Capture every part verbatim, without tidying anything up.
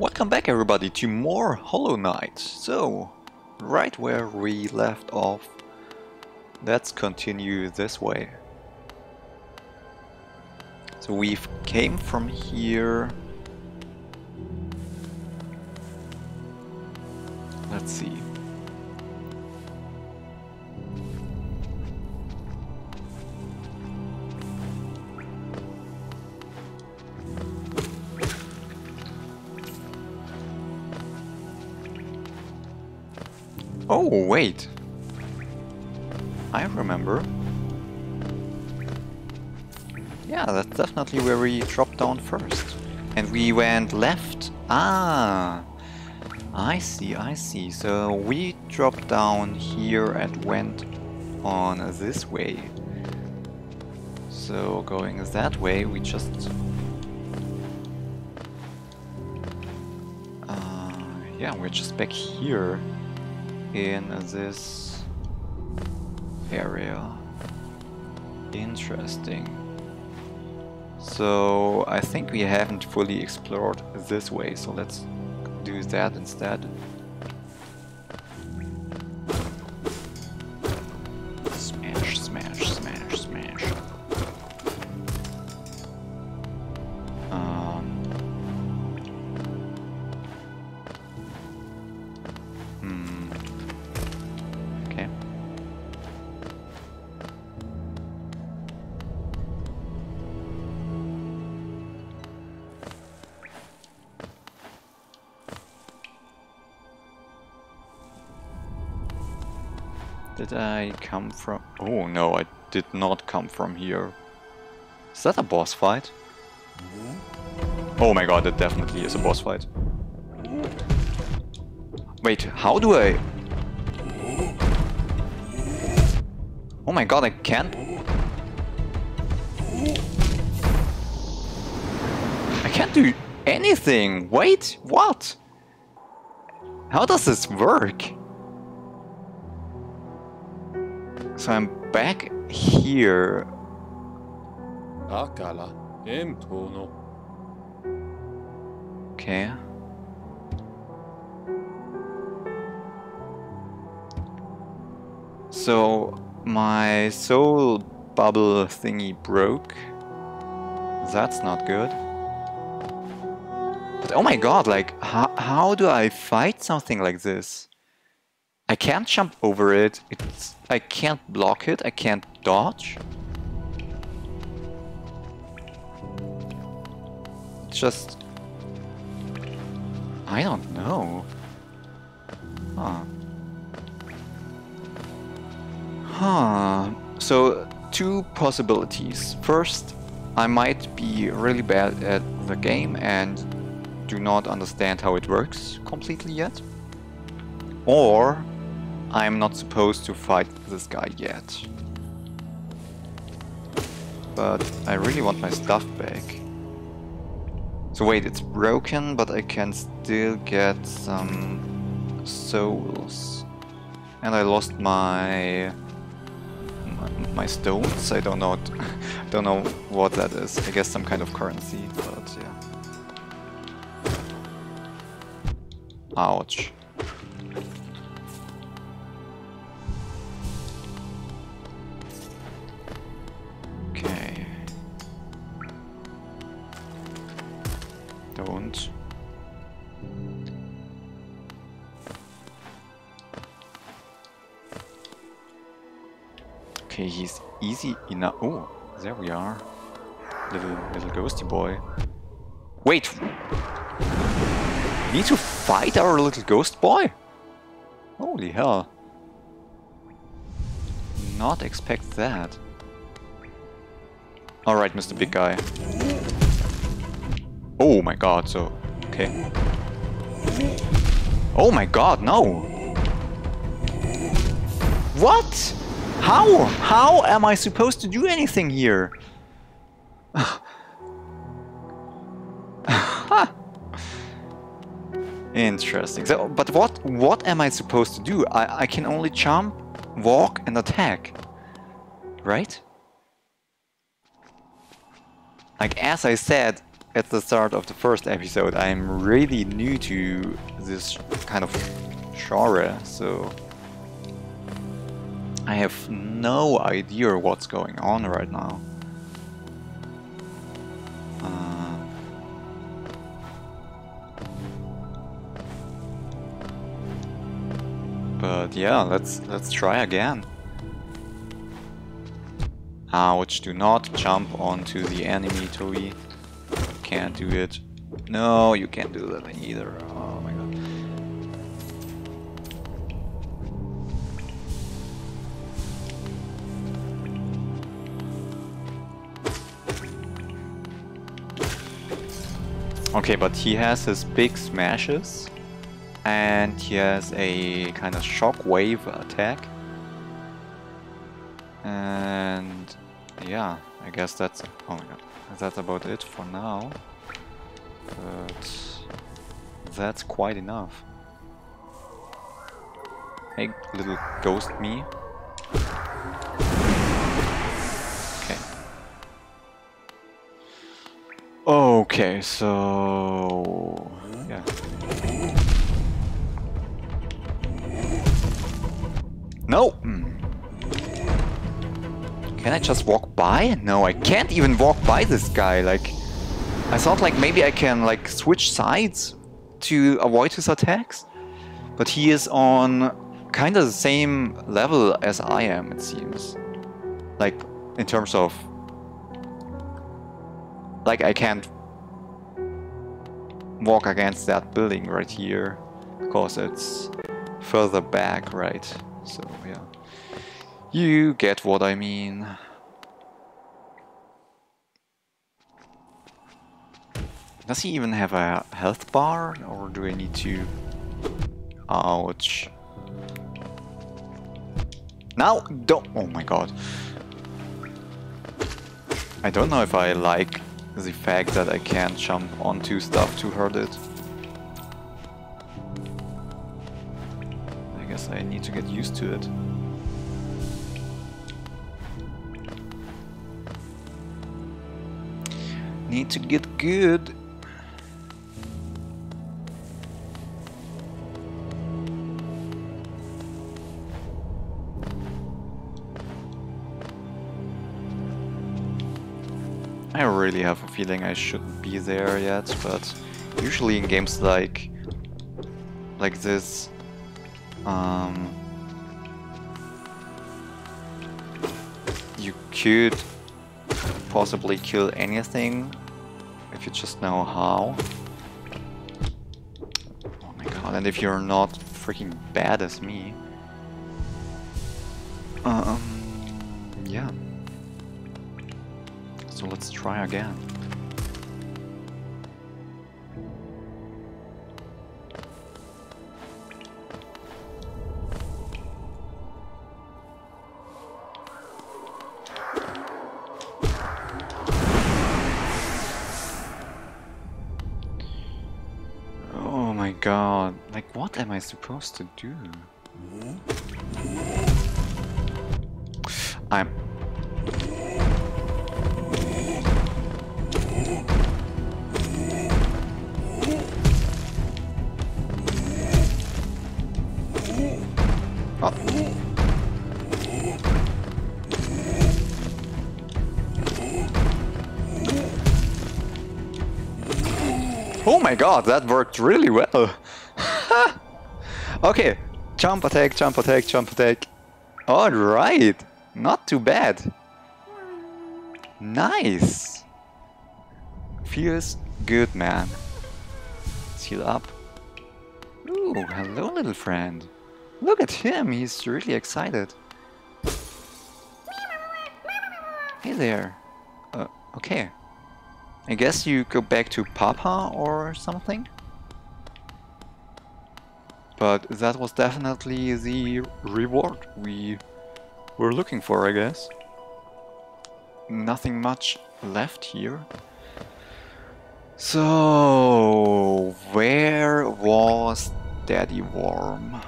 Welcome back everybody to more Hollow Knight. So, right where we left off, let's continue this way. So we've came from here. Let's see. Oh, wait. I remember. Yeah, that's definitely where we dropped down first. And we went left. Ah, I see, I see. So we dropped down here and went on this way. So going that way, we just... Uh, yeah, we're just back here. In this area. Interesting. So I think we haven't fully explored this way, so let's do that instead. Smash, smash, smash, smash. Um. Hmm. Did I come from... Oh no, I did not come from here. Is that a boss fight? Oh my god, it definitely is a boss fight. Wait, how do I... Oh my god, I can't... I can't do anything! Wait, what? How does this work? So I'm back here. Okay. So my soul bubble thingy broke. That's not good. But oh my god, like, how, how do I fight something like this? I can't jump over it, it's, I can't block it, I can't dodge. Just... I don't know. Huh. Huh. So, two possibilities. First, I might be really bad at the game and do not understand how it works completely yet. Or... I'm not supposed to fight this guy yet. But I really want my stuff back. So wait, it's broken, but I can still get some souls. And I lost my my, my stones. I don't know I don't know what that is. I guess some kind of currency, but yeah. Ouch. Don't. Okay, he's easy enough. Oh, there we are. Little, little ghosty boy. Wait! Need to fight our little ghost boy? Holy hell. Not expect that. Alright, Mister Big Guy. Oh my god, so... Okay. Oh my god, no! What? How? How am I supposed to do anything here? Interesting. So, but what, what am I supposed to do? I, I can only jump, walk and attack. Right? Like as I said... at the start of the first episode, I'm really new to this kind of genre, so I have no idea what's going on right now. Uh, but yeah, let's let's try again. Ouch, do not jump onto the enemy, Toei. Can't do it. No, you can't do that either. Oh my god. Okay, but he has his big smashes and he has a kind of shockwave attack. And yeah, I guess that's, oh my god, that's about it for now, but that's quite enough. Hey, little ghost me. Okay. Okay, so yeah. No! Can I just walk by? No, I can't even walk by this guy. Like, I thought like maybe I can like switch sides to avoid his attacks, but he is on kind of the same level as I am, it seems. Like, in terms of, like, I can't walk against that building right here because it's further back, right? So yeah. You get what I mean. Does he even have a health bar, or do I need to... Ouch. Now, don't... Oh my god. I don't know if I like the fact that I can't jump onto stuff to hurt it. I guess I need to get used to it. Need to get good. I really have a feeling I shouldn't be there yet, but usually in games like like this, um, you could possibly kill anything if you just know how. Oh my god, and if you're not freaking bad as me. Um, yeah. So let's try again. God, like what am I supposed to do? I'm... Oh. Oh my god, that worked really well! Okay, jump attack, jump attack, jump attack. Alright, not too bad. Nice! Feels good, man. Let's heal up. Ooh, hello little friend. Look at him, he's really excited. Hey there. Uh, okay. I guess you go back to Papa or something? But that was definitely the reward we were looking for, I guess. Nothing much left here. So... where was Daddy Worm?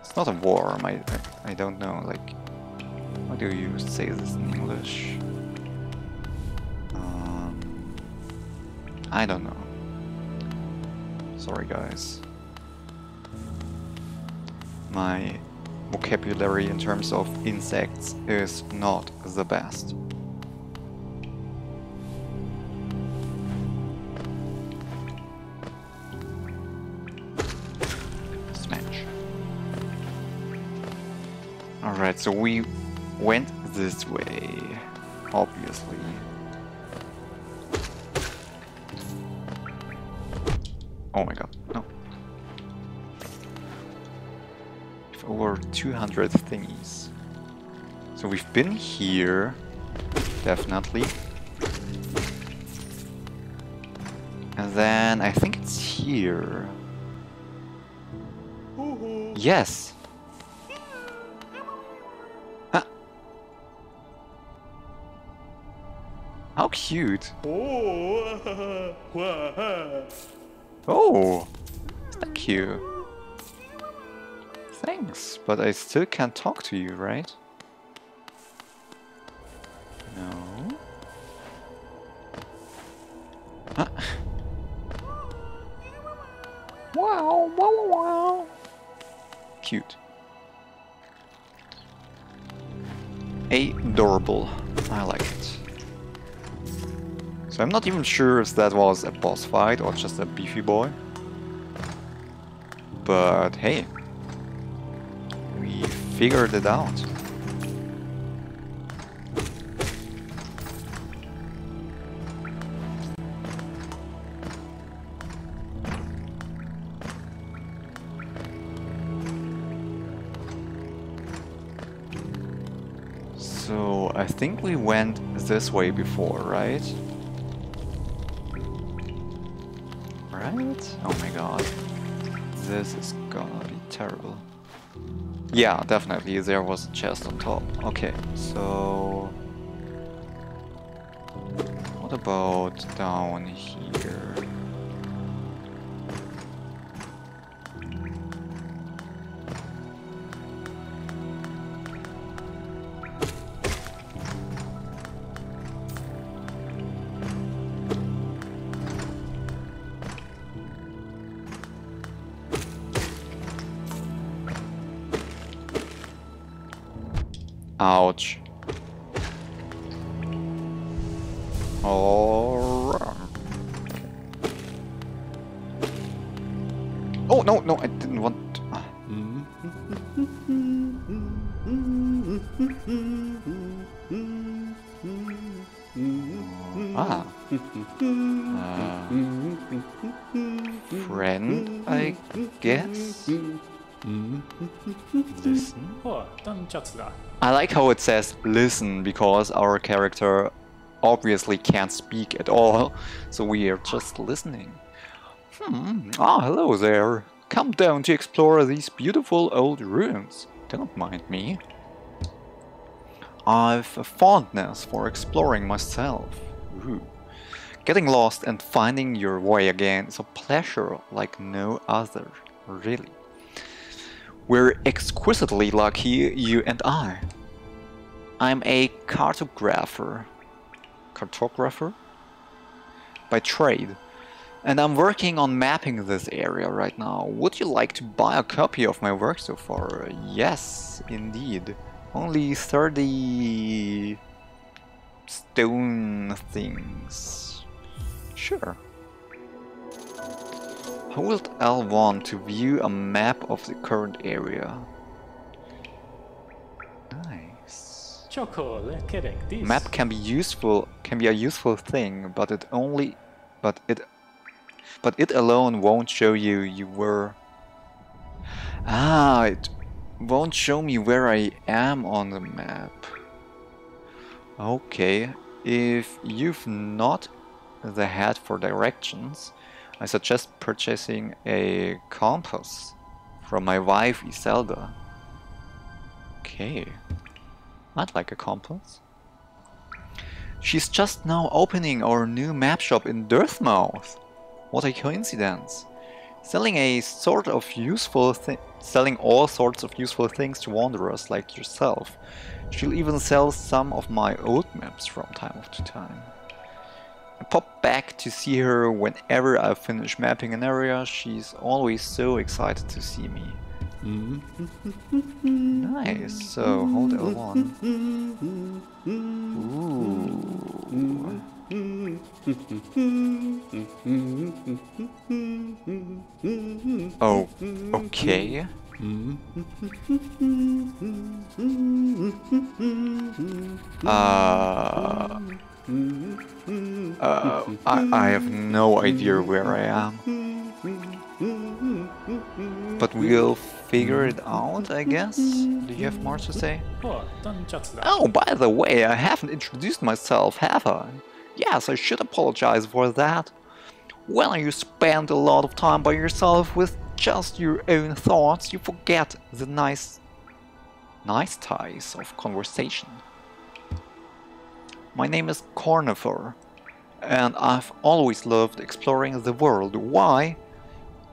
It's not a worm, I, I, I don't know, like... how do you say this in English? Um, I don't know. Sorry guys. My vocabulary in terms of insects is not the best. Smash. Alright, so we went this way, obviously. Oh my god, no. Over two hundred thingies. So we've been here, definitely. And then I think it's here. Ooh. Yes! Huh. How cute! Oh! Thank you! Thanks, but I still can't talk to you, right? No. Huh. Wow, wow, wow. Cute. Adorable. I like it. So I'm not even sure if that was a boss fight or just a beefy boy. But hey. Figured it out. So I think we went this way before, right? Right? Oh my god. This is gonna be terrible. Yeah, definitely, there was a chest on top. Okay, so... what about down here? Ouch. Alright. Oh, no, no, I didn't want to. Ah. Ah. Uh, friend, I guess? Listen. I like how it says listen, because our character obviously can't speak at all, so we are just listening. Hmm. Ah, hello there. Come down to explore these beautiful old ruins. Don't mind me. I've a fondness for exploring myself. Ooh. Getting lost and finding your way again is a pleasure like no other, really. We're exquisitely lucky, you and I. I'm a cartographer. Cartographer? By trade. And I'm working on mapping this area right now. Would you like to buy a copy of my work so far? Yes, indeed. Only thirty... stone things. Sure. Hold L one to view a map of the current area. Nice. Map can be useful, can be a useful thing, but it only, but it, but it alone won't show you you were. Ah, it won't show me where I am on the map. Okay, if you've not the head for directions, I suggest purchasing a compass from my wife Iselda. Okay, I'd like a compass. She's just now opening our new map shop in Dirtmouth. What a coincidence! Selling a sort of useful thi- selling all sorts of useful things to wanderers like yourself. She'll even sell some of my old maps from time to time. I pop back to see her whenever I finish mapping an area. She's always so excited to see me. Nice, so hold L one. Ooh. Oh, okay. Uh, uh, I, I have no idea where I am. But we'll figure it out, I guess. Do you have more to say? Oh, by the way, I haven't introduced myself, have I? Yes, I should apologize for that. When you spend a lot of time by yourself with just your own thoughts, you forget the nice... nice ties of conversation. My name is Cornifer, and I've always loved exploring the world. Why?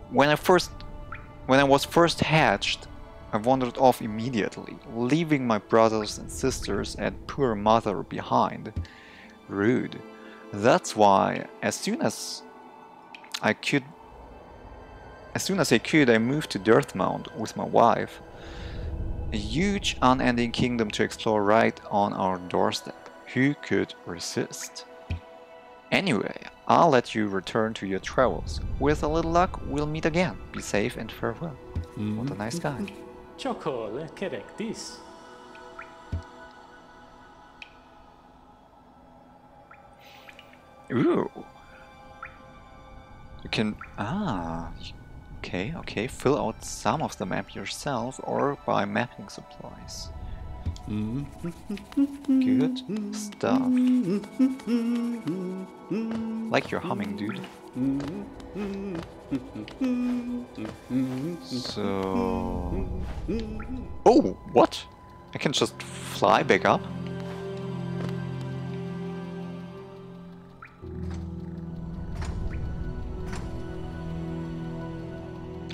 When I first... When I was first hatched, I wandered off immediately, leaving my brothers and sisters and poor mother behind. Rude. That's why, as soon as I could, as soon as I could, I moved to Dirtmouth with my wife. A huge, unending kingdom to explore right on our doorstep. Who could resist? Anyway, I'll let you return to your travels. With a little luck, we'll meet again. Be safe and farewell. Mm-hmm. What a nice guy. Chocolate, correct this. Ooh. You can... Ah. Okay, okay. Fill out some of the map yourself or buy mapping supplies. Good stuff. Like your humming, dude. So... Oh, what? I can just fly back up?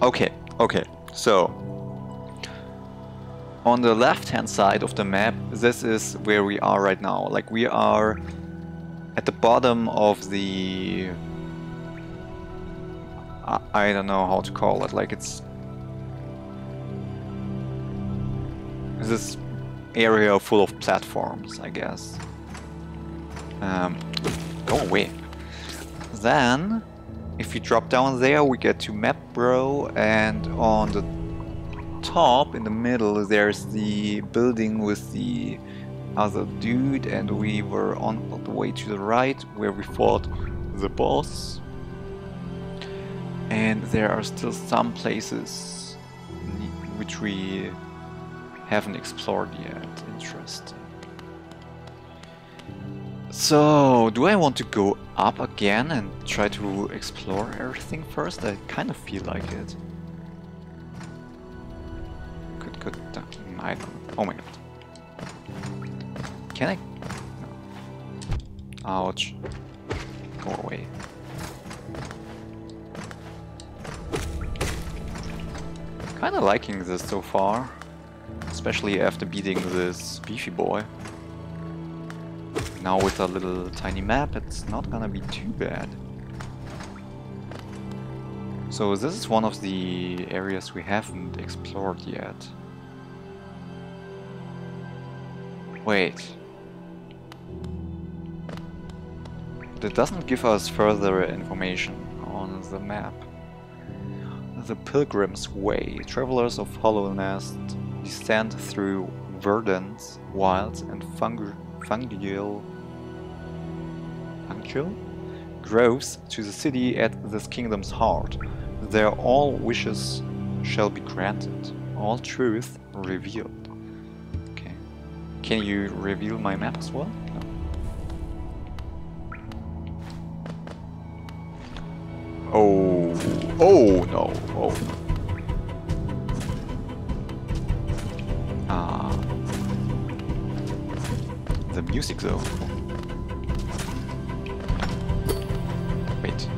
Okay, okay, so... On the left-hand side of the map, this is where we are right now. Like, we are at the bottom of the... I, I don't know how to call it, like, it's... This area full of platforms, I guess. Um, go away. Then... If you drop down there, we get to map row, and on the top, in the middle, there's the building with the other dude, and we were on the way to the right, where we fought the boss. And there are still some places which we haven't explored yet. Interesting. So, do I want to go up again and try to explore everything first? I kind of feel like it. Good, good. I don't, oh my god. Can I? No. Ouch. Go away. Kind of liking this so far. Especially after beating this beefy boy. Now with a little tiny map, it's not gonna be too bad. So this is one of the areas we haven't explored yet. Wait. That doesn't give us further information on the map. The Pilgrim's Way. Travelers of Hollow Nest descend through verdance, wilds and fungi Fungial, fungial groves to the city at this kingdom's heart. There all wishes shall be granted, all truth revealed. Okay. Can you reveal my map as well? No. Oh, oh no, oh no. Music though. Wait.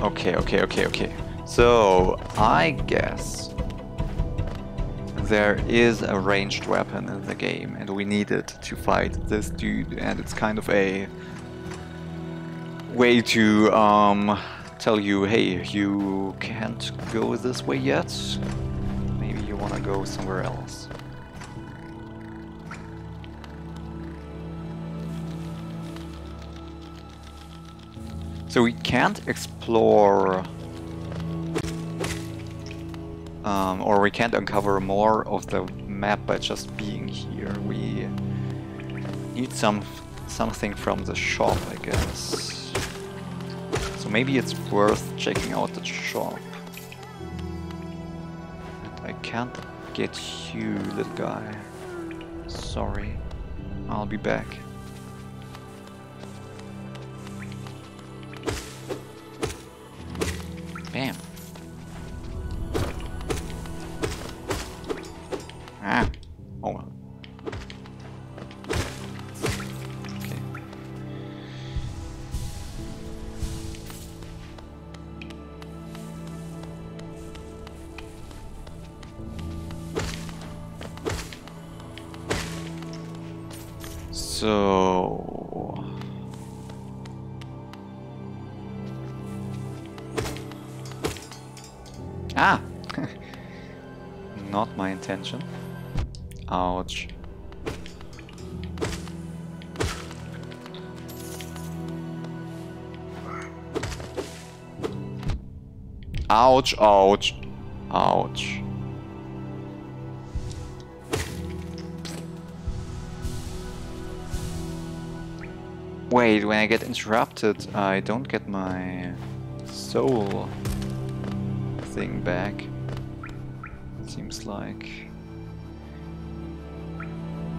Okay, okay, okay, okay. So I guess there is a ranged weapon in the game and we need it to fight this dude, and it's kind of a way to um, tell you, hey, you can't go this way yet, maybe you want to go somewhere else. So we can't explore um, or we can't uncover more of the map by just being here. We need some something from the shop, I guess. So maybe it's worth checking out the shop. And I can't get you, little guy. Sorry. I'll be back. Damn. Ah. Oh well. Okay. So ah! Not my intention. Ouch. Ouch, ouch, ouch. Wait, when I get interrupted, I don't get my soul thing back, seems like.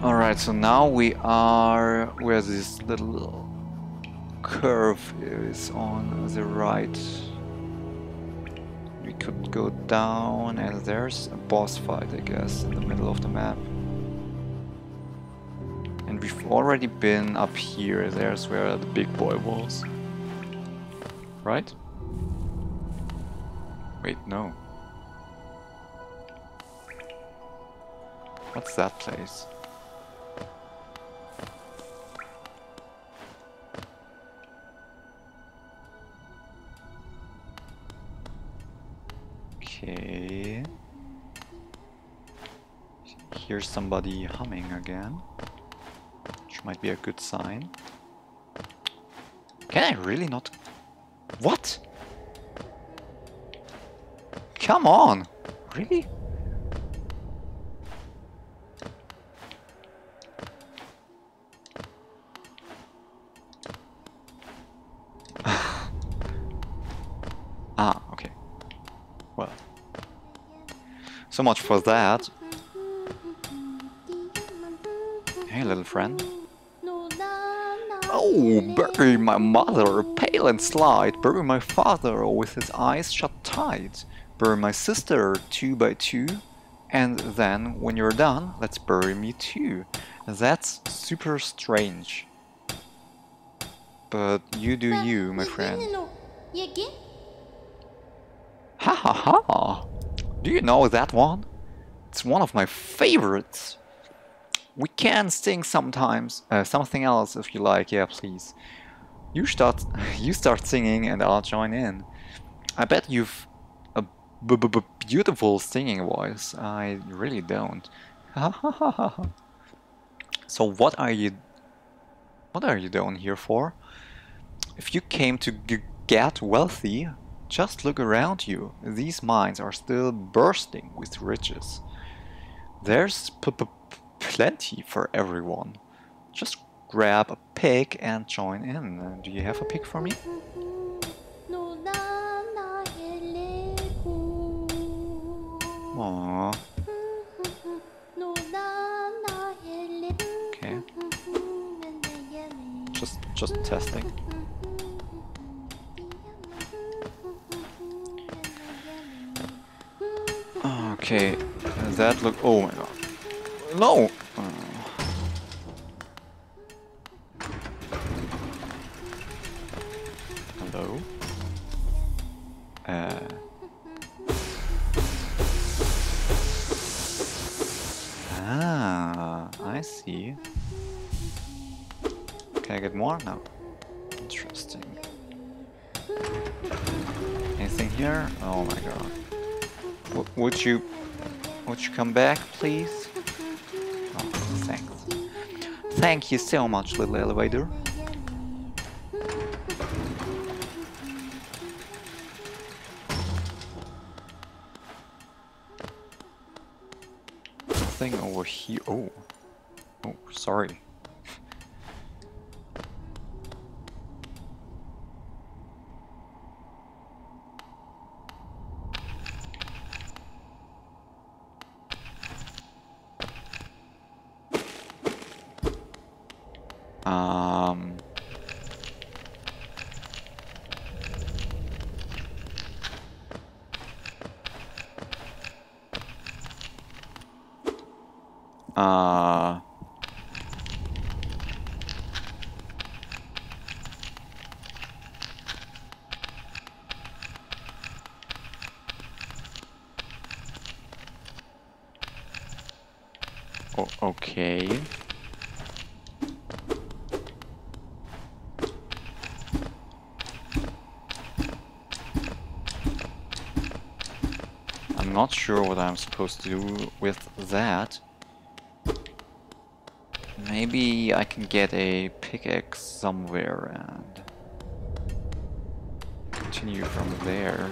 Alright, so now we are where this little curve is on the right. We could go down, and there's a boss fight, I guess, in the middle of the map. And we've already been up here, there's where the big boy was. Right? Wait, no. What's that place? Okay. Here's somebody humming again, which might be a good sign. Can I really not? What? Come on! Really? Ah, okay. Well. So much for that. Hey, little friend. Oh, bury my mother, pale and slight. Bury my father with his eyes shut tight. Bury my sister two by two, and then when you're done, let's bury me too. That's super strange. But you do you, my friend. Ha ha ha! Do you know that one? It's one of my favorites. We can sing sometimes, uh, something else if you like. Yeah, please. You start, you start singing, and I'll join in. I bet you've. B -b -b beautiful singing voice. I really don't. So what are you? What are you doing here for? If you came to g get wealthy, just look around you. These mines are still bursting with riches. There's p -p plenty for everyone. Just grab a pig and join in. Do you have a pig for me? Aww. Okay. Just, just testing. Okay, that look. Oh my god! No. Oh. Hello. Uh. see. Can I get more? No. Interesting. Anything here? Oh my god. W would you... Would you come back, please? Oh, thanks. Thank you so much, little elevator. Thing over here. Oh. Oh, sorry. Um. Uh. Oh, okay. I'm not sure what I'm supposed to do with that. Maybe I can get a pickaxe somewhere and continue from there.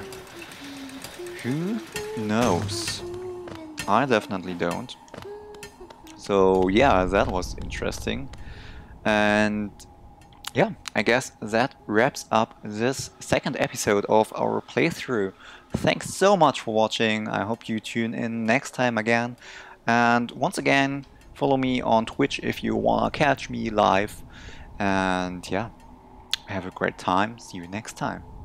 Who knows? I definitely don't. So yeah, that was interesting. And yeah, I guess that wraps up this second episode of our playthrough. Thanks so much for watching. I hope you tune in next time again. And once again, follow me on Twitch if you wanna catch me live. And yeah, have a great time. See you next time.